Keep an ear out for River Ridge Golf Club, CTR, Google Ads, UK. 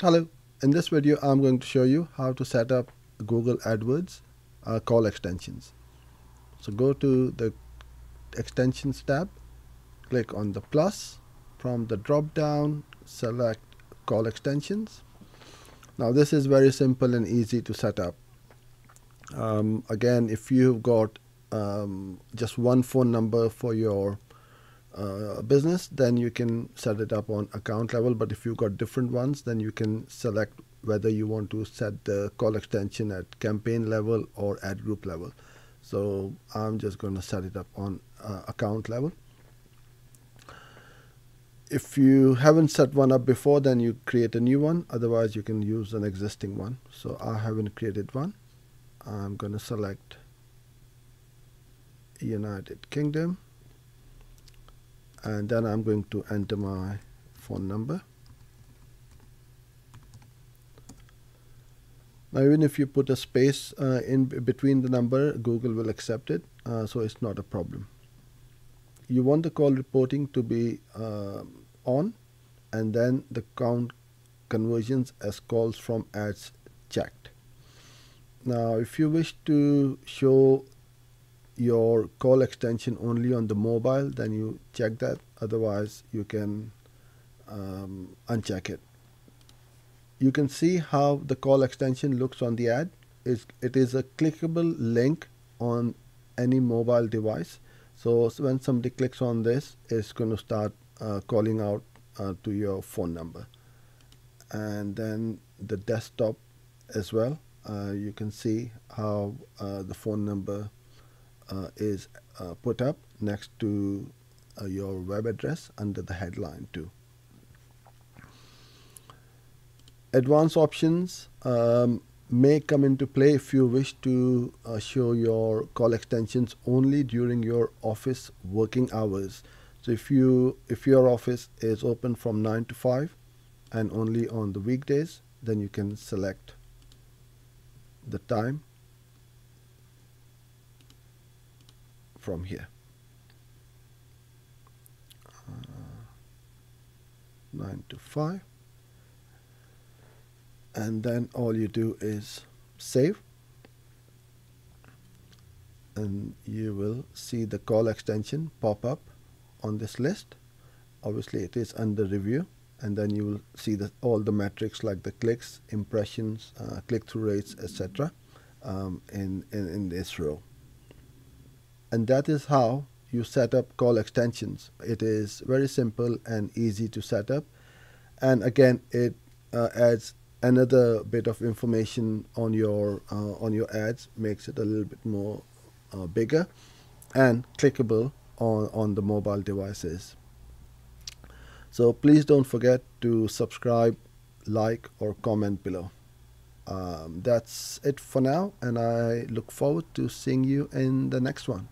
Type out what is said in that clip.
Hello, in this video I'm going to show you how to set up Google AdWords call extensions. So go to the extensions tab, click on the plus, from the drop down select call extensions. Now this is very simple and easy to set up. Again, if you've got just one phone number for your business, then you can set it up on account level. But if you've got different ones, then you can select whether you want to set the call extension at campaign level or ad group level. So I'm just going to set it up on account level. If you haven't set one up before, then you create a new one. Otherwise you can use an existing one. So I haven't created one. I'm going to select United Kingdom, and then I'm going to enter my phone number. Now even if you put a space in between the number, Google will accept it, so it's not a problem. You want the call reporting to be on, and then the count conversions as calls from ads checked. Now if you wish to show your call extension only on the mobile, then you check that. Otherwise you can uncheck it. You can see how the call extension looks on the ad. It is a clickable link on any mobile device, so when somebody clicks on this, it's going to start calling out to your phone number. And then the desktop as well, you can see how the phone number is put up next to your web address under the headline too. Advanced options may come into play if you wish to show your call extensions only during your office working hours. So if your office is open from 9 to 5 and only on the weekdays, then you can select the time from here, 9 to 5, and then all you do is save, and you will see the call extension pop up on this list. Obviously it is under review, and then you will see that all the metrics like the clicks, impressions, click-through rates, etc. in this row. And that is how you set up call extensions. It is very simple and easy to set up. And again, it adds another bit of information on your ads, makes it a little bit more bigger and clickable on the mobile devices. So please don't forget to subscribe, like, or comment below. That's it for now, and I look forward to seeing you in the next one.